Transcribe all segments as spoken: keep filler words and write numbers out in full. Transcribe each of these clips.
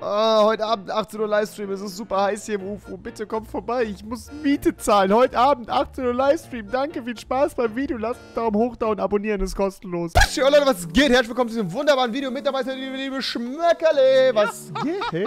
Oh, heute Abend achtzehn Uhr Livestream. Es ist super heiß hier im U F O. Bitte kommt vorbei. Ich muss Miete zahlen. Heute Abend achtzehn Uhr Livestream. Danke, viel Spaß beim Video. Lasst einen Daumen hoch da und abonnieren. Ist kostenlos. Tschüss, Leute, was geht? Herzlich willkommen zu diesem wunderbaren Video. Mit dabei ist der liebe, liebe Schmöckerle. Was geht?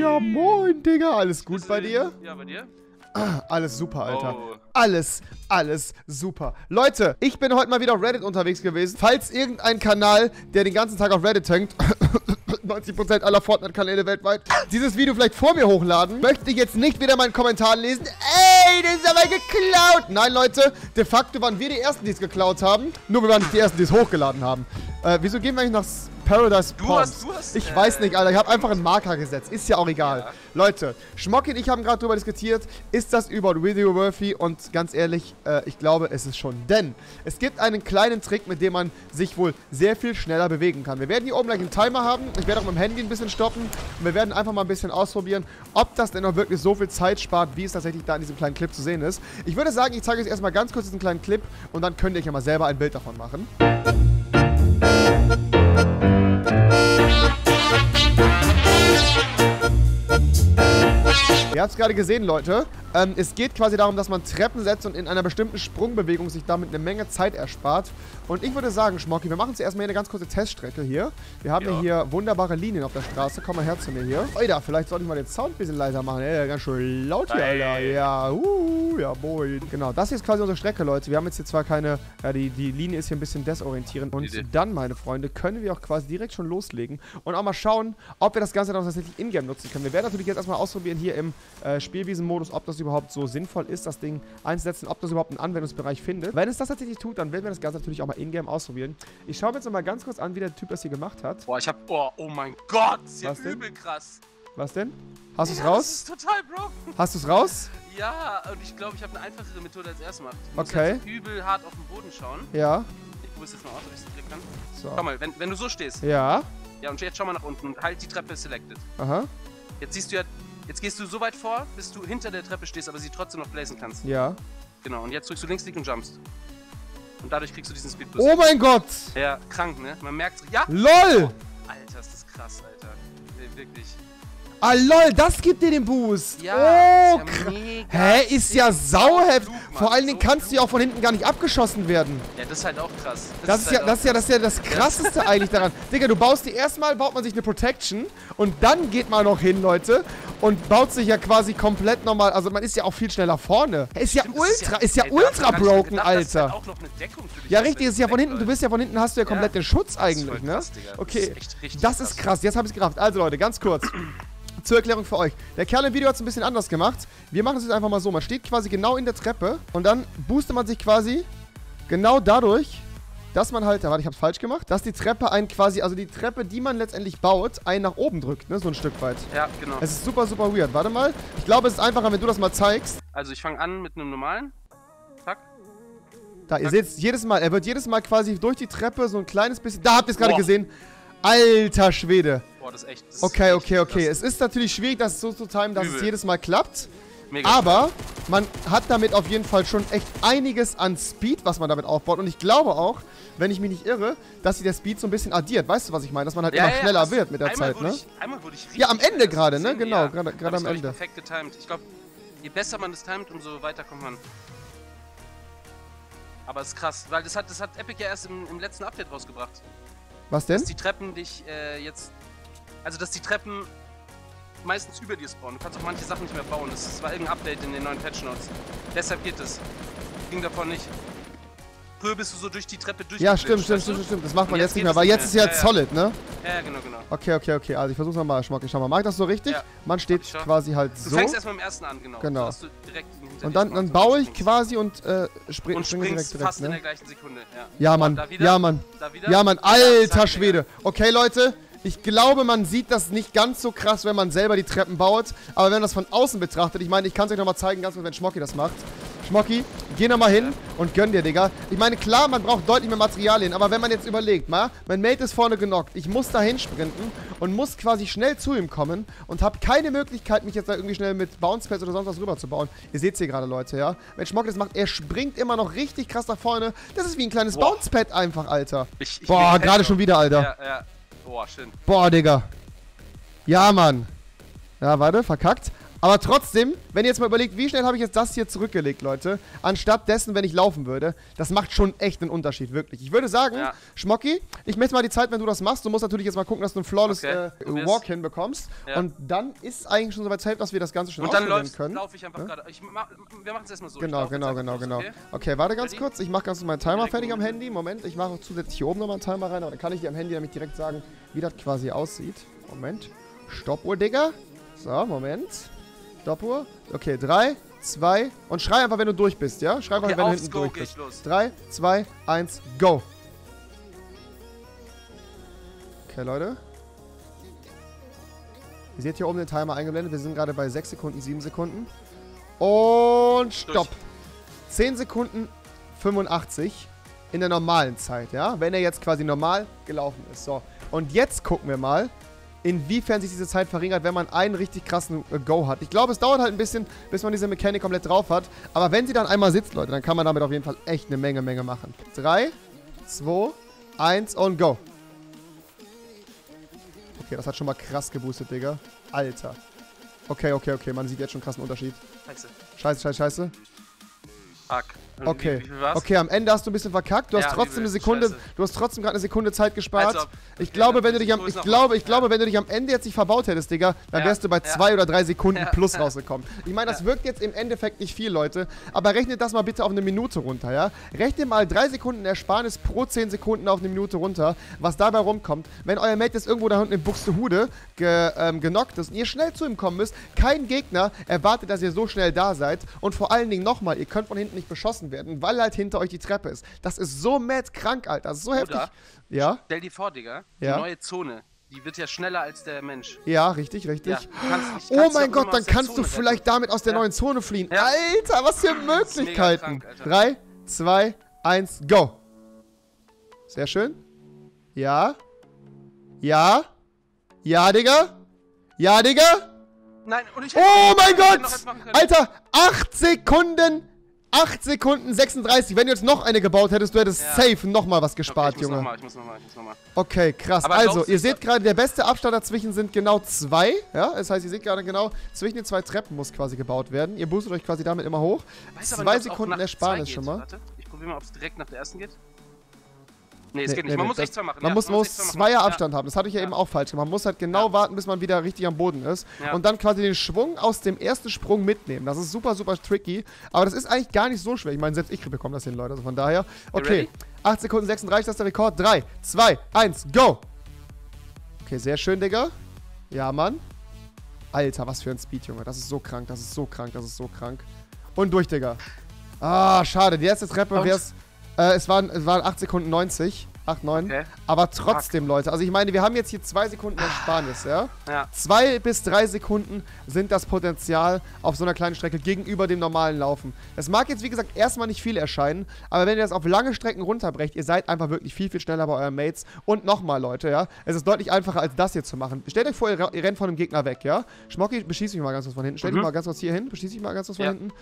Ja, moin, Digga. Alles gut bei dir? Ja, bei dir? Ah, alles super, Alter. Oh. Alles, alles super. Leute, ich bin heute mal wieder auf Reddit unterwegs gewesen. Falls irgendein Kanal, der den ganzen Tag auf Reddit hängt, neunzig Prozent aller Fortnite-Kanäle weltweit, dieses Video vielleicht vor mir hochladen, möchte ich jetzt nicht wieder meinen Kommentar lesen. Ey, das ist aber geklaut. Nein, Leute, de facto waren wir die Ersten, die es geklaut haben. Nur wir waren nicht die Ersten, die es hochgeladen haben. Äh, wieso gehen wir eigentlich nach Paradise du hast, du hast, Ich äh, weiß nicht, Alter. Ich habe einfach einen Marker gesetzt. Ist ja auch egal. Ja. Leute, Schmocki und ich haben gerade darüber diskutiert, ist das über Video worthy? Und ganz ehrlich, äh, ich glaube, es ist schon. Denn es gibt einen kleinen Trick, mit dem man sich wohl sehr viel schneller bewegen kann. Wir werden hier oben gleich einen Timer haben. Ich werde auch mit dem Handy ein bisschen stoppen. Und wir werden einfach mal ein bisschen ausprobieren, ob das denn noch wirklich so viel Zeit spart, wie es tatsächlich da in diesem kleinen Clip zu sehen ist. Ich würde sagen, ich zeige euch erstmal ganz kurz diesen kleinen Clip und dann könnt ihr euch ja mal selber ein Bild davon machen. Ihr habt es gerade gesehen, Leute. Ähm, es geht quasi darum, dass man Treppen setzt und in einer bestimmten Sprungbewegung sich damit eine Menge Zeit erspart. Und ich würde sagen, Schmocki, wir machen zuerst mal eine ganz kurze Teststrecke hier. Wir haben ja hier wunderbare Linien auf der Straße. Komm mal her zu mir hier. Oida, vielleicht sollte ich mal den Sound ein bisschen leiser machen. Ey, ganz schön laut hier, Alter. Ja, uh, ja, boy. Genau, das hier ist quasi unsere Strecke, Leute. Wir haben jetzt hier zwar keine... Ja, die, die Linie ist hier ein bisschen desorientierend. Und dann, meine Freunde, können wir auch quasi direkt schon loslegen und auch mal schauen, ob wir das Ganze dann tatsächlich in-game nutzen können. Wir werden natürlich jetzt erstmal ausprobieren hier im äh, Spielwiesenmodus, ob das überhaupt so sinnvoll ist, das Ding einzusetzen, ob das überhaupt einen Anwendungsbereich findet. Wenn es das tatsächlich tut, dann werden wir das Ganze natürlich auch mal in-game ausprobieren. Ich schaue mir jetzt nochmal ganz kurz an, wie der Typ das hier gemacht hat. Boah, ich hab... Boah, oh mein Gott, ist ja übel krass. Was denn? Hast du's raus? Das ist total broken. Hast du's raus? Ja, und ich glaube, ich habe eine einfachere Methode als erst mal. Ich okay. muss jetzt übel hart auf den Boden schauen. Ja. Ich muss jetzt mal aus, ob ich es direkt kann. So. Schau mal, wenn, wenn du so stehst. Ja. Ja, und jetzt schau mal nach unten und halt die Treppe selected. Aha. Jetzt siehst du ja... Jetzt gehst du so weit vor, bis du hinter der Treppe stehst, aber sie trotzdem noch blazen kannst. Ja. Genau, und jetzt drückst du links, klick und jumpst. Und dadurch kriegst du diesen Speedboost. Oh mein Gott! Ja, krank, ne? Man merkt's. Ja! LOL! Oh, Alter, ist das krass, Alter. Nee, wirklich. Ah, lol, das gibt dir den Boost. Ja, oh, ist ja mega. Hä, ist ja sauheft. Vor allen Dingen so kannst du ja auch von hinten gar nicht abgeschossen werden. Ja, das ist halt auch krass. Das, das, ist, ist, halt ja, auch das, krass. das ist ja das, ist ja das Krasseste eigentlich daran. Digga, du baust dir erstmal, baut man sich eine Protection und dann geht man noch hin, Leute, und baut sich ja quasi komplett nochmal, also man ist ja auch viel schneller vorne. Ist ja Stimmt, ultra, ist ja, ist ja ey, ultra broken, gedacht, Alter. Das ist halt auch noch eine Deckung für dich. Ja, richtig, ist ja von hinten, du bist ja von hinten, hast du ja komplett ja. den Schutz eigentlich, ne? Krass, Digga. Okay, das ist krass, jetzt habe ich es gerafft. Also Leute, ganz kurz. Zur Erklärung für euch. Der Kerl im Video hat es ein bisschen anders gemacht. Wir machen es jetzt einfach mal so. Man steht quasi genau in der Treppe und dann boostet man sich quasi genau dadurch, dass man halt, warte, ich hab's falsch gemacht, dass die Treppe einen quasi, also die Treppe, die man letztendlich baut, einen nach oben drückt, ne, so ein Stück weit. Ja, genau. Es ist super, super weird. Warte mal. Ich glaube, es ist einfacher, wenn du das mal zeigst. Also ich fange an mit einem normalen. Zack. Da, ihr seht es jedes Mal. Er wird jedes Mal quasi durch die Treppe so ein kleines bisschen, da habt ihr es gerade gesehen. Alter Schwede. Boah, das ist echt. Das okay, ist okay, echt okay. Krass. Es ist natürlich schwierig, das so zu timen, dass Übel. es jedes Mal klappt. Mega. Aber man hat damit auf jeden Fall schon echt einiges an Speed, was man damit aufbaut. Und ich glaube auch, wenn ich mich nicht irre, dass sich der Speed so ein bisschen addiert. Weißt du, was ich meine? Dass man halt ja, immer ja, schneller also wird mit der einmal Zeit, ne? Ich, einmal wurde ich richtig. Ja, am Ende gerade, ne? Genau, ja. gerade am Ende. Ich perfekt getimed. Ich glaube, je besser man das timet, umso weiter kommt man. Aber es ist krass, weil das hat, das hat Epic ja erst im, im letzten Update rausgebracht. Was denn? Dass die Treppen dich äh, jetzt... Also, dass die Treppen meistens über dir spawnen. Du kannst auch manche Sachen nicht mehr bauen. Das war irgendein Update in den neuen Patch Notes. Deshalb geht es. Ging davon nicht. Früher bist du so durch die Treppe durch. Ja, stimmt, stimmt, stimmt, stimmt. Das macht man jetzt nicht mehr, weil jetzt ist ja jetzt solid, ne? Ja, genau, genau. Okay, okay, okay. Also, ich versuch's nochmal, Schmocki. Schau mal, mach ich das so richtig? Ja. Man steht quasi halt so. Du fängst erstmal im ersten an, genau. Genau. So du direkt und dann, dann baue ich quasi und äh, spring, und springe direkt direkt, fast ne? in der gleichen Sekunde, ja. Ja, Mann. Da wieder, ja, Mann. Da wieder, ja, Mann. Alter Schwede. Okay, Leute. Ich glaube, man sieht das nicht ganz so krass, wenn man selber die Treppen baut. Aber wenn man das von außen betrachtet, ich meine, ich kann es euch nochmal zeigen, ganz kurz, wenn Schmocki das macht. Schmocki, geh nochmal hin und gönn dir, Digga. Ich meine, klar, man braucht deutlich mehr Materialien, aber wenn man jetzt überlegt, mal, mein Mate ist vorne genockt, ich muss da hinsprinten und muss quasi schnell zu ihm kommen und habe keine Möglichkeit, mich jetzt da irgendwie schnell mit Bouncepads oder sonst was rüber zu bauen. Ihr seht es hier gerade, Leute, ja? Wenn Schmocki das macht, er springt immer noch richtig krass nach vorne. Das ist wie ein kleines Bouncepad einfach, Alter. Ich, ich Boah, gerade schon wieder, Alter. Ja, ja. Boah, schön. Boah, Digga. Ja, Mann. Ja, warte, verkackt. Aber trotzdem, wenn ihr jetzt mal überlegt, wie schnell habe ich jetzt das hier zurückgelegt, Leute, anstatt dessen, wenn ich laufen würde, das macht schon echt einen Unterschied, wirklich. Ich würde sagen, ja. Schmocki, ich messe mal die Zeit, wenn du das machst. Du musst natürlich jetzt mal gucken, dass du einen flawless okay. äh, Walk hinbekommst. Ja. Und dann ist eigentlich schon soweit safe, dass wir das Ganze schon ausprobieren können. Und dann laufe ich einfach ja? gerade. Ich mach, wir machen es erstmal so. Genau, genau, genau, genau. Okay. okay, warte ganz Ready? kurz. Ich mache ganz meinen Timer direkt fertig am Handy. Moment, ich mache zusätzlich hier oben nochmal einen Timer rein. Aber dann kann ich dir am Handy nämlich direkt sagen, wie das quasi aussieht. Moment. Stoppuhr, Digga. So, Moment. Stoppuhr. Okay, drei, zwei und schrei einfach, wenn du durch bist, ja? Schrei einfach, okay, wenn du hinten go, durch bist. drei, zwei, eins, go! Okay, Leute. Ihr seht hier oben den Timer eingeblendet. Wir sind gerade bei sechs Sekunden, sieben Sekunden. Und stopp! Durch. zehn Sekunden fünfundachtzig in der normalen Zeit, ja? Wenn er jetzt quasi normal gelaufen ist. So, und jetzt gucken wir mal, inwiefern sich diese Zeit verringert, wenn man einen richtig krassen äh, Go hat. Ich glaube, es dauert halt ein bisschen, bis man diese Mechanik komplett drauf hat. Aber wenn sie dann einmal sitzt, Leute, dann kann man damit auf jeden Fall echt eine Menge, Menge machen. drei, zwei, eins und go. Okay, das hat schon mal krass geboostet, Digga. Alter. Okay, okay, okay. Man sieht jetzt schon krassen Unterschied. Scheiße. Scheiße, scheiße, scheiße. Fuck. Okay, okay, am Ende hast du ein bisschen verkackt. Du ja, hast trotzdem eine Sekunde, Scheiße. du hast trotzdem gerade eine Sekunde Zeit gespart. Also, ich okay, glaube, wenn du dich am, ich glaube, ich ja. glaube, wenn du dich am Ende jetzt nicht verbaut hättest, Digga, dann ja. wärst du bei ja. zwei oder drei Sekunden ja. plus rausgekommen. Ich meine, das ja. wirkt jetzt im Endeffekt nicht viel, Leute, aber rechnet das mal bitte auf eine Minute runter, ja? Rechnet mal drei Sekunden Ersparnis pro zehn Sekunden auf eine Minute runter, was dabei rumkommt. Wenn euer Mate jetzt irgendwo da unten in Buxtehude ge, ähm, genockt ist und ihr schnell zu ihm kommen müsst, kein Gegner erwartet, dass ihr so schnell da seid. Und vor allen Dingen nochmal, ihr könnt von hinten nicht beschossen werden, weil halt hinter euch die Treppe ist. Das ist so mad krank, Alter. Das ist so heftig. Ja? Stell dir vor, Digga, die ja? neue Zone, die wird ja schneller als der Mensch. Ja, richtig, richtig. Ja, kannst nicht, kannst oh mein Gott, dann kannst Zone du vielleicht retten. damit aus der ja. neuen Zone fliehen. Ja. Alter, was für Möglichkeiten. Krank, drei, zwei, eins, go. Sehr schön. Ja. Ja. Ja, Digga. Ja, Digga. Nein, und ich oh mein Gott. Alter, acht Sekunden. acht Sekunden sechsunddreißig. Wenn du jetzt noch eine gebaut hättest, du hättest ja. safe nochmal was gespart, okay, ich muss Junge. Noch mal, ich muss nochmal, ich muss nochmal. Okay, krass. Aber also, ihr seht gerade, der beste Abstand dazwischen sind genau zwei. Ja, das heißt, ihr seht gerade genau, zwischen den zwei Treppen muss quasi gebaut werden. Ihr boostet euch quasi damit immer hoch. Weiß zwei nicht, Sekunden Ersparnis schon mal. Warte, ich probiere mal, ob es direkt nach der ersten geht. Nee, es nee, geht nicht. Man nee, muss echt zwei machen. Man ja, muss, man muss zweier machen. Abstand ja. haben. Das hatte ich ja, ja eben auch falsch gemacht. Man muss halt genau ja. warten, bis man wieder richtig am Boden ist. Ja. Und dann quasi den Schwung aus dem ersten Sprung mitnehmen. Das ist super, super tricky. Aber das ist eigentlich gar nicht so schwer. Ich meine, selbst ich bekomme das hin, Leute. Also von daher. Okay. acht Sekunden sechsunddreißig, das ist der Rekord. drei, zwei, eins, go! Okay, sehr schön, Digga. Ja, Mann. Alter, was für ein Speed, Junge. Das ist so krank, das ist so krank, das ist so krank. Und durch, Digga. Ah, schade. Die erste Treppe wär's. Äh, es waren, es waren acht Sekunden neunzig. acht, neun. Okay. Aber trotzdem, Leute. Also ich meine, wir haben jetzt hier zwei Sekunden Ersparnis, ja? Ja. zwei bis drei Sekunden sind das Potenzial auf so einer kleinen Strecke gegenüber dem normalen Laufen. Das mag jetzt, wie gesagt, erstmal nicht viel erscheinen, aber wenn ihr das auf lange Strecken runterbrecht, ihr seid einfach wirklich viel, viel schneller bei euren Mates. Und nochmal, Leute, ja? Es ist deutlich einfacher, als das hier zu machen. Stellt euch vor, ihr rennt von einem Gegner weg, ja? Schmocki, beschieß mich mal ganz kurz von hinten. Stellt mhm. dich mal ganz kurz hier hin. Beschieß dich mal ganz kurz ja. von hinten.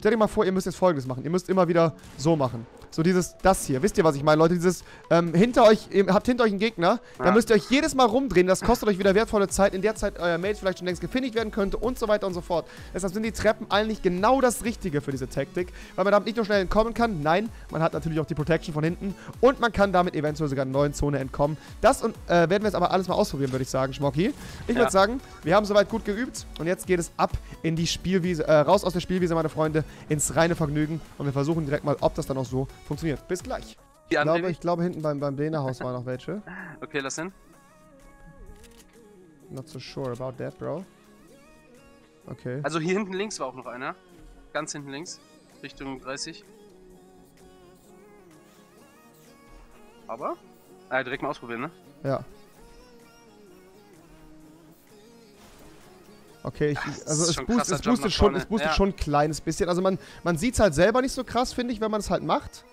Stellt euch mal vor, ihr müsst jetzt Folgendes machen. Ihr müsst immer wieder so machen. So dieses, das hier. Wisst ihr, was ich meine, Leute? Dieses, ähm, hinter euch, ihr habt hinter euch einen Gegner. Ja. Da müsst ihr euch jedes Mal rumdrehen. Das kostet euch wieder wertvolle Zeit. In der Zeit euer Mate vielleicht schon längst gefinisht werden könnte und so weiter und so fort. Deshalb sind die Treppen eigentlich genau das Richtige für diese Taktik. Weil man damit nicht nur schnell entkommen kann. Nein, man hat natürlich auch die Protection von hinten. Und man kann damit eventuell sogar einer neuen Zone entkommen. Das und, äh, werden wir jetzt aber alles mal ausprobieren, würde ich sagen, Schmocki. Ich ja. würde sagen, wir haben soweit gut geübt. Und jetzt geht es ab in die Spielwiese, äh, raus aus der Spielwiese, meine Freunde, ins reine Vergnügen. Und wir versuchen direkt mal, ob das dann auch so funktioniert. Bis gleich. Ich glaube, ich glaube, hinten beim, beim Dena-Haus waren noch welche. Okay, lass hin. Not so sure about that, bro. Okay. Also hier hinten links war auch noch einer. Ganz hinten links. Richtung dreißig. Aber? Ah, direkt mal ausprobieren, ne? Ja. Okay, ich, also es boostet, es boostet, schon, es boostet ja. schon ein kleines bisschen. Also man, man sieht es halt selber nicht so krass, finde ich, wenn man es halt macht.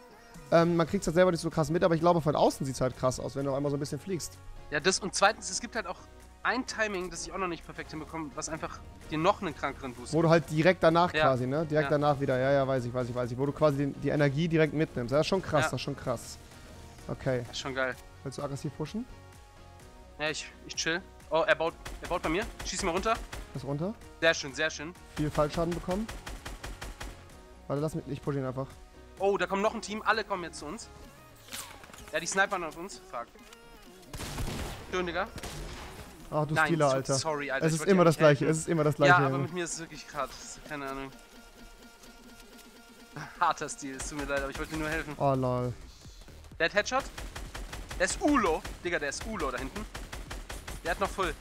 Ähm, man kriegt es halt selber nicht so krass mit, aber ich glaube, von außen sieht es halt krass aus, wenn du einmal so ein bisschen fliegst. Ja, das und zweitens, es gibt halt auch ein Timing, das ich auch noch nicht perfekt hinbekomme, was einfach dir noch einen krankeren Boost. Wo du halt direkt danach ja. quasi, ne? Direkt ja. danach wieder, ja, ja, weiß ich, weiß ich, weiß ich. Wo du quasi die, die Energie direkt mitnimmst. Das ist schon krass, ja. das ist schon krass. Okay. Das ist schon geil. Willst du aggressiv pushen? Ja, ich, ich chill. Oh, er baut, er baut bei mir. Schieß ihn mal runter. Ist runter. Sehr schön, sehr schön. Viel Fallschaden bekommen. Warte, lass mich, ich push ihn einfach. Oh, da kommt noch ein Team. Alle kommen jetzt zu uns. Ja, die snipern auf uns. Fuck. Schön, Digga. Ach, du Nein, Stealer, Alter. Sorry, Alter. Es ist immer das Gleiche, es ist immer das Gleiche. Ja, aber mit mir ist es wirklich gerade, keine Ahnung. Harter Stil, es tut mir leid, aber ich wollte dir nur helfen. Oh, lol. Der hat Headshot. Der ist Ulo. Digga, der ist Ulo da hinten. Der hat noch Full.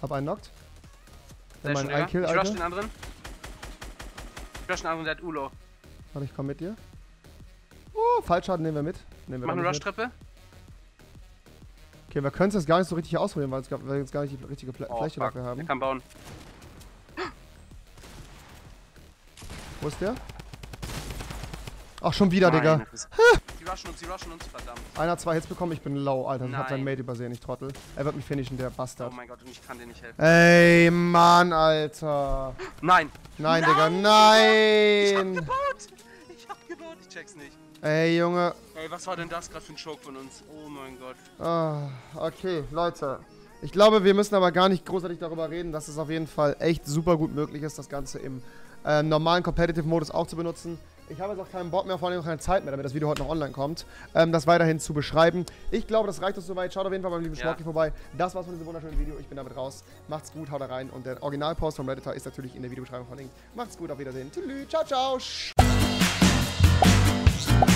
Hab einen knockt. Der hat einen Kill, Alter. Ich rush den anderen. Ich rush den anderen, der hat Ulo. Warte, ich komm mit dir. Uh, Fallschaden nehmen wir mit. Nehmen wir Machen eine Rush-Treppe. Okay, wir können es jetzt gar nicht so richtig ausprobieren, weil wir jetzt gar nicht die richtige Fläche oh, dafür haben. Der kann bauen. Wo ist der? Ach, schon wieder, Nein, Digga. Sie rushen uns, sie rushen uns, verdammt. Einer hat zwei Hits bekommen, ich bin low, Alter. Ich Nein. hab seinen Mate übersehen, ich Trottel. Er wird mich finishen, der Bastard. Oh mein Gott, und ich kann dir nicht helfen. Ey, Mann, Alter. Nein. Nein, Nein Digga, nein. Ich hab gebaut. Ich hab gebaut, ich check's nicht. Ey, Junge. Ey, was war denn das gerade für ein Choke von uns? Oh mein Gott. Ah, okay, Leute. Ich glaube, wir müssen aber gar nicht großartig darüber reden, dass es auf jeden Fall echt super gut möglich ist, das Ganze im äh, normalen Competitive-Modus auch zu benutzen. Ich habe jetzt auch keinen Bock mehr, vor allem auch keine Zeit mehr, damit das Video heute noch online kommt, ähm, das weiterhin zu beschreiben. Ich glaube, das reicht uns soweit. Schaut auf jeden Fall beim lieben ja. Schmorki vorbei. Das war's von diesem wunderschönen Video. Ich bin damit raus. Macht's gut, haut da rein. Und der Originalpost vom Redditor ist natürlich in der Videobeschreibung verlinkt. Macht's gut, auf Wiedersehen. Tschüss, ciao, ciao.